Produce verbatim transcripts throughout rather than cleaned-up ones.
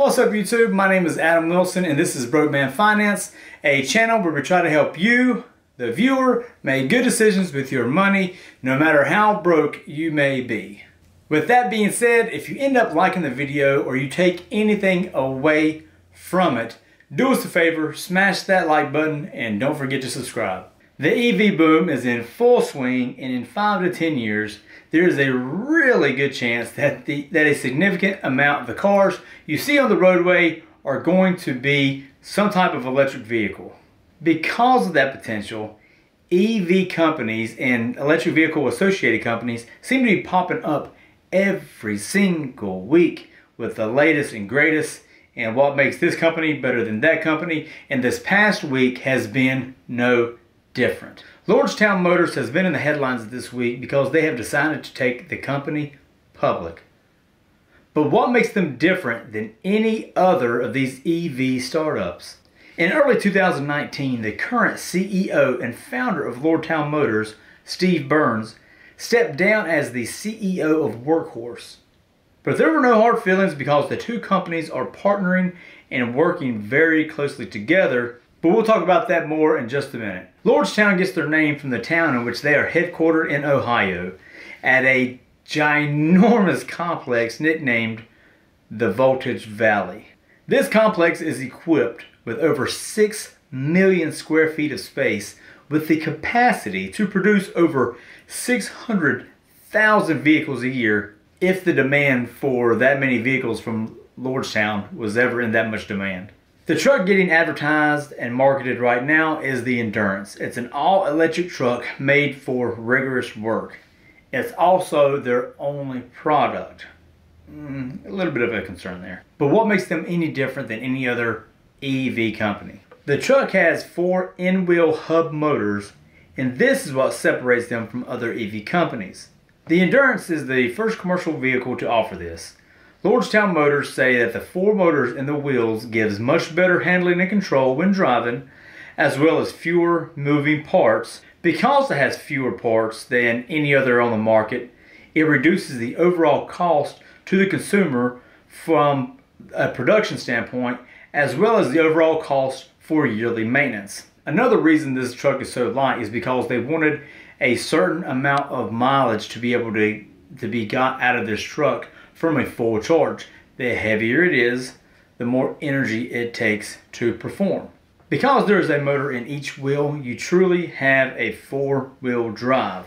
What's up YouTube? My name is Adam Wilson and this is Broke Man Finance, a channel where we try to help you, the viewer, make good decisions with your money no matter how broke you may be. With that being said, if you end up liking the video or you take anything away from it, do us a favor, smash that like button and don't forget to subscribe. The E V boom is in full swing and in five to ten years, there is a really good chance that the that a significant amount of the cars you see on the roadway are going to be some type of electric vehicle. Because of that potential, E V companies and electric vehicle associated companies seem to be popping up every single week with the latest and greatest and what makes this company better than that company, and this past week has been no different. Lordstown Motors has been in the headlines this week because they have decided to take the company public. But what makes them different than any other of these E V startups? In early two thousand nineteen, the current C E O and founder of Lordstown Motors, Steve Burns, stepped down as the C E O of Workhorse. But there were no hard feelings because the two companies are partnering and working very closely together. But we'll talk about that more in just a minute. Lordstown gets their name from the town in which they are headquartered in Ohio at a ginormous complex nicknamed the Voltage Valley. This complex is equipped with over six million square feet of space with the capacity to produce over six hundred thousand vehicles a year if the demand for that many vehicles from Lordstown was ever in that much demand. The truck getting advertised and marketed right now is the Endurance. It's an all-electric truck made for rigorous work. It's also their only product. Mm, a little bit of a concern there. But what makes them any different than any other E V company? The truck has four in-wheel hub motors, and this is what separates them from other E V companies. The Endurance is the first commercial vehicle to offer this. Lordstown Motors say that the four motors in the wheels gives much better handling and control when driving, as well as fewer moving parts. Because it has fewer parts than any other on the market, it reduces the overall cost to the consumer from a production standpoint, as well as the overall cost for yearly maintenance. Another reason this truck is so light is because they wanted a certain amount of mileage to be able to, to be got out of this truck from a full charge. The heavier it is, the more energy it takes to perform. Because there is a motor in each wheel, you truly have a four-wheel drive.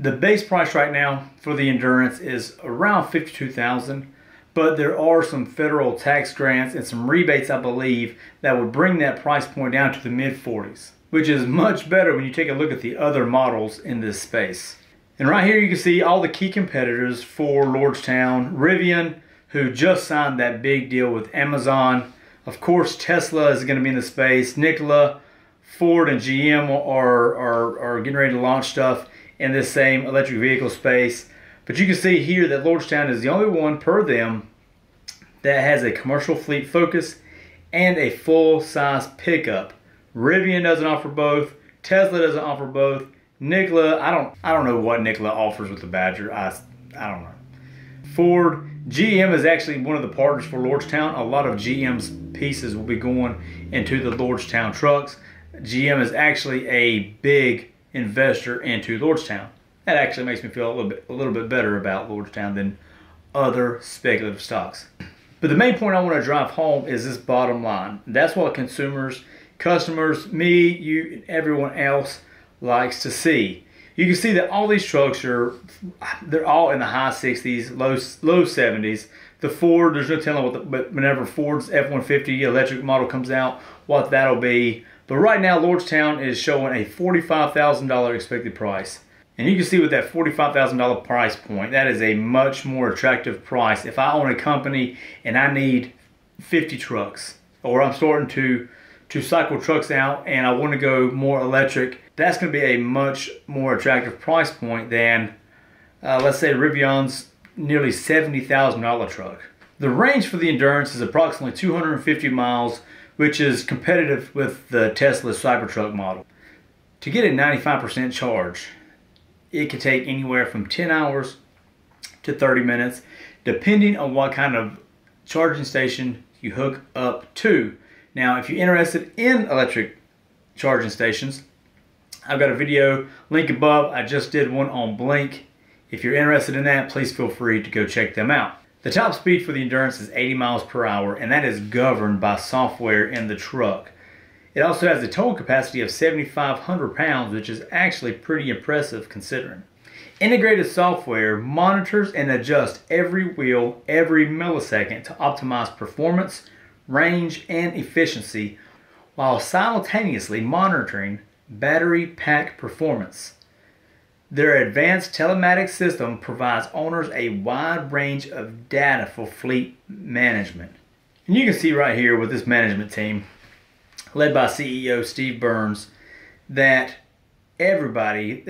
The base price right now for the Endurance is around fifty-two thousand dollars, but there are some federal tax grants and some rebates, I believe, that would bring that price point down to the mid forties, which is much better when you take a look at the other models in this space. And right here you can see all the key competitors for Lordstown. Rivian, who just signed that big deal with Amazon. Of course, Tesla is going to be in the space. Nikola, Ford, and G M are, are, are getting ready to launch stuff in this same electric vehicle space. But you can see here that Lordstown is the only one per them that has a commercial fleet focus and a full-size pickup. Rivian doesn't offer both. Tesla doesn't offer both. Nikola, I don't, I don't know what Nikola offers with the Badger. I, I don't know. Ford, G M is actually one of the partners for Lordstown. A lot of G M's pieces will be going into the Lordstown trucks. G M is actually a big investor into Lordstown. That actually makes me feel a little bit, a little bit better about Lordstown than other speculative stocks. But the main point I want to drive home is this bottom line. That's what consumers, customers, me, you, and everyone else likes to see. You can see that all these trucks are, they're all in the high sixties, low low seventies. The Ford, there's no telling what, the, but whenever Ford's F one fifty electric model comes out, what that'll be. But right now, Lordstown is showing a forty-five thousand dollar expected price. And you can see with that forty-five thousand dollar price point, that is a much more attractive price. If I own a company and I need fifty trucks, or I'm starting to to cycle trucks out and I want to go more electric, that's going to be a much more attractive price point than, uh, let's say, Rivian's nearly seventy thousand dollar truck. The range for the Endurance is approximately two hundred fifty miles, which is competitive with the Tesla Cybertruck model. To get a ninety-five percent charge, it can take anywhere from ten hours to thirty minutes, depending on what kind of charging station you hook up to. Now, if you're interested in electric charging stations, I've got a video link above. I just did one on Blink. If you're interested in that, please feel free to go check them out. The top speed for the Endurance is eighty miles per hour, and that is governed by software in the truck. It also has a tow capacity of seventy-five hundred pounds, which is actually pretty impressive considering. Integrated software monitors and adjusts every wheel every millisecond to optimize performance, range, and efficiency while simultaneously monitoring battery pack performance. Their advanced telematics system provides owners a wide range of data for fleet management. And you can see right here with this management team, led by C E O Steve Burns, that everybody,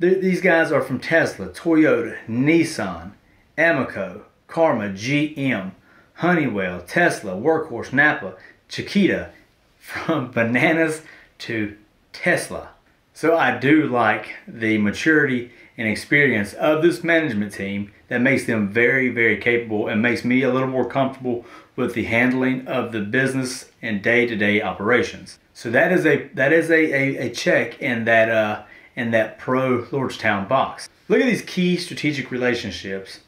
they, these guys are from Tesla, Toyota, Nissan, Amoco, Karma, G M, Honeywell, Tesla, Workhorse, Napa, Chiquita, from bananas to Tesla. So I do like the maturity and experience of this management team that makes them very, very capable and makes me a little more comfortable with the handling of the business and day-to-day operations. So that is a that is a, a, a check in that uh, in that pro Lordstown box. Look at these key strategic relationships.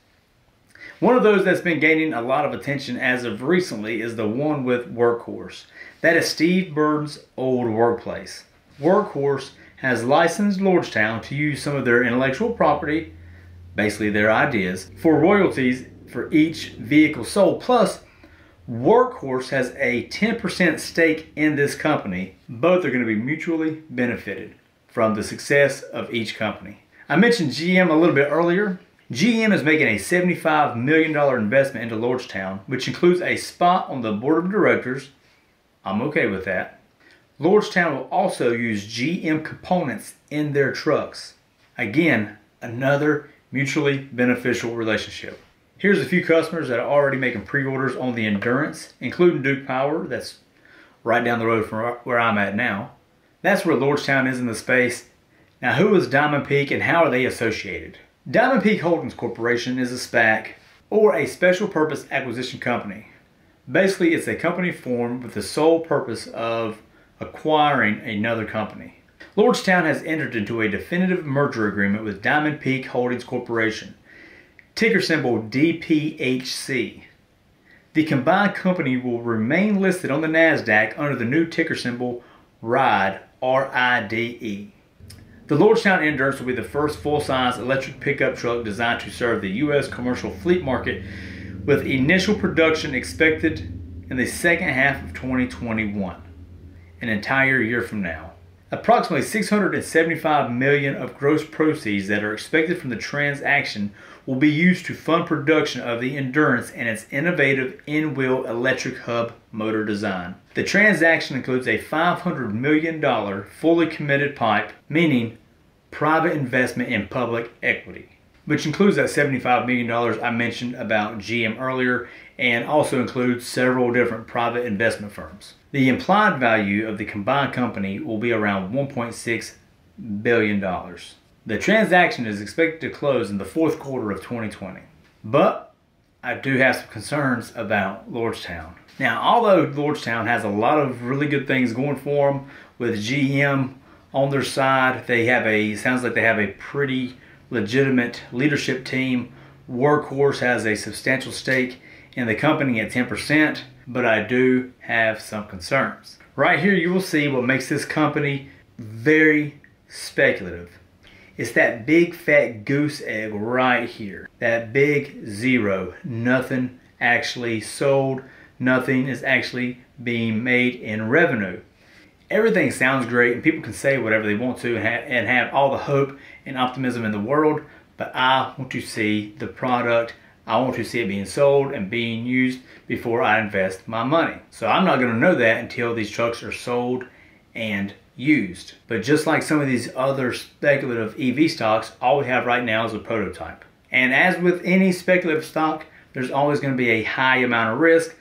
One of those that's been gaining a lot of attention as of recently is the one with Workhorse. That is Steve Burns' old workplace. Workhorse has licensed Lordstown to use some of their intellectual property, basically their ideas, for royalties for each vehicle sold. Plus, Workhorse has a ten percent stake in this company. Both are going to be mutually benefited from the success of each company. I mentioned G M a little bit earlier. G M is making a seventy-five million dollar investment into Lordstown, which includes a spot on the board of directors. I'm okay with that. Lordstown will also use G M components in their trucks. Again, another mutually beneficial relationship. Here's a few customers that are already making pre-orders on the Endurance, including Duke Power, that's right down the road from where I'm at now. That's where Lordstown is in the space. Now, who is Diamond Peak and how are they associated? Diamond Peak Holdings Corporation is a SPAC, or a special purpose acquisition company. Basically, it's a company formed with the sole purpose of acquiring another company. Lordstown has entered into a definitive merger agreement with Diamond Peak Holdings Corporation, ticker symbol D P H C. The combined company will remain listed on the NASDAQ under the new ticker symbol RIDE, R I D E. The Lordstown Endurance will be the first full-size electric pickup truck designed to serve the U S commercial fleet market, with initial production expected in the second half of twenty twenty-one. An entire year from now. Approximately six hundred seventy-five million dollars of gross proceeds that are expected from the transaction will be used to fund production of the Endurance and its innovative in-wheel electric hub motor design. The transaction includes a five hundred million dollar fully committed PIPE, meaning private investment in public equity, which includes that seventy-five million dollars I mentioned about G M earlier, and also includes several different private investment firms. The implied value of the combined company will be around one point six billion dollars. The transaction is expected to close in the fourth quarter of twenty twenty. But I do have some concerns about Lordstown. Now, although Lordstown has a lot of really good things going for them with G M on their side, they have a, sounds like they have a pretty legitimate leadership team. Workhorse has a substantial stake in the company at ten percent. But I do have some concerns. Right here you will see what makes this company very speculative. It's that big fat goose egg right here. That big zero. Nothing actually sold. Nothing is actually being made in revenue. Everything sounds great and people can say whatever they want to and have, and have all the hope and optimism in the world, but I want to see the product. I want to see it being sold and being used before I invest my money. So I'm not going to know that until these trucks are sold and used. But just like some of these other speculative E V stocks, all we have right now is a prototype. And as with any speculative stock, there's always going to be a high amount of risk.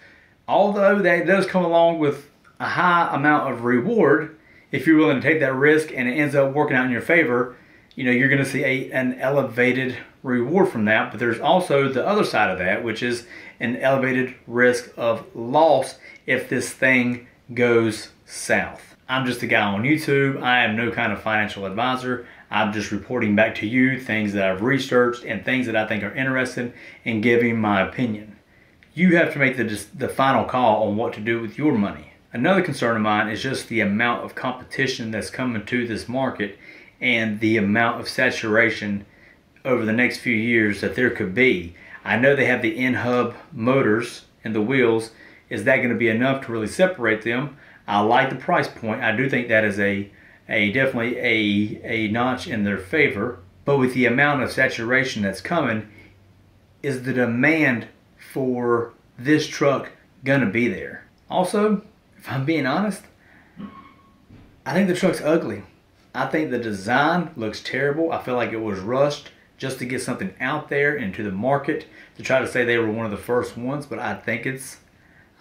Although that does come along with a high amount of reward, if you're willing to take that risk and it ends up working out in your favor, you know, you're going to see a, an elevated reward from that. But there's also the other side of that, which is an elevated risk of loss if this thing goes south. I'm just a guy on YouTube. I am no kind of financial advisor. I'm just reporting back to you things that I've researched and things that I think are interesting and giving my opinion. You have to make the, the final call on what to do with your money. Another concern of mine is just the amount of competition that's coming to this market and the amount of saturation over the next few years that there could be. I know they have the in-hub motors and the wheels. Is that going to be enough to really separate them? I like the price point. I do think that is a, a definitely a, a notch in their favor. But with the amount of saturation that's coming, is the demand for this truck gonna be there? Also, if I'm being honest, I think the truck's ugly. I think the design looks terrible. I feel like it was rushed just to get something out there into the market to try to say they were one of the first ones, but I think it's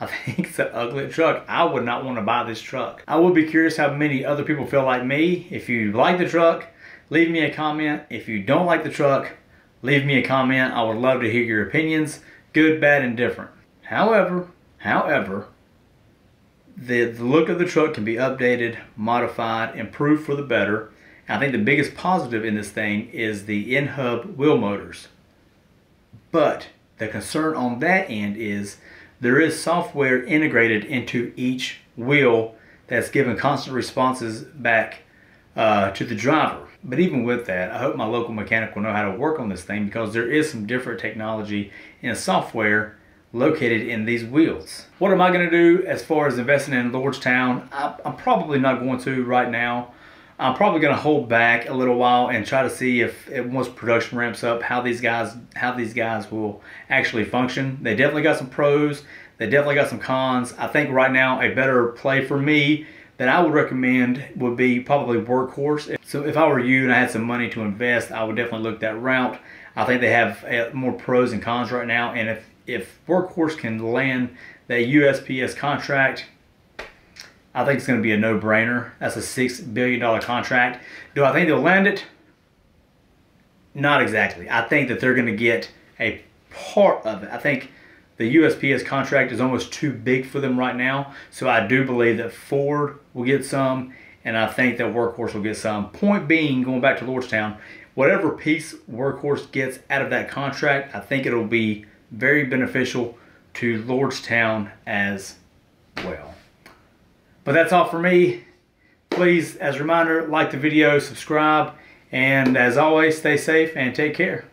I think it's an ugly truck. I would not want to buy this truck. I would be curious how many other people feel like me. If you like the truck, leave me a comment. If you don't like the truck, leave me a comment. I would love to hear your opinions, good, bad, and different. However, however, the, the look of the truck can be updated, modified, improved for the better. I think the biggest positive in this thing is the in-hub wheel motors. But the concern on that end is there is software integrated into each wheel that's giving constant responses back uh, to the driver. But even with that, I hope my local mechanic will know how to work on this thing, because there is some different technology and software located in these wheels. What am I going to do as far as investing in Lordstown? I, I'm probably not going to right now. I'm probably going to hold back a little while and try to see if it, once production ramps up, how these guys how these guys will actually function. They definitely got some pros. They definitely got some cons. I think right now a better play for me that I would recommend would be probably Workhorse. So if I were you and I had some money to invest, I would definitely look that route. I think they have more pros and cons right now, and if if Workhorse can land that U S P S contract, I think it's going to be a no-brainer. That's a six billion dollar contract. Do I think they'll land it? Not exactly. I think that they're going to get a part of it. I think the U S P S contract is almost too big for them right now. So I do believe that Ford will get some, and I think that Workhorse will get some. Point being, going back to Lordstown, whatever piece Workhorse gets out of that contract, I think it'll be very beneficial to Lordstown as well. But that's all for me. Please, as a reminder, like the video, subscribe, and as always, stay safe and take care.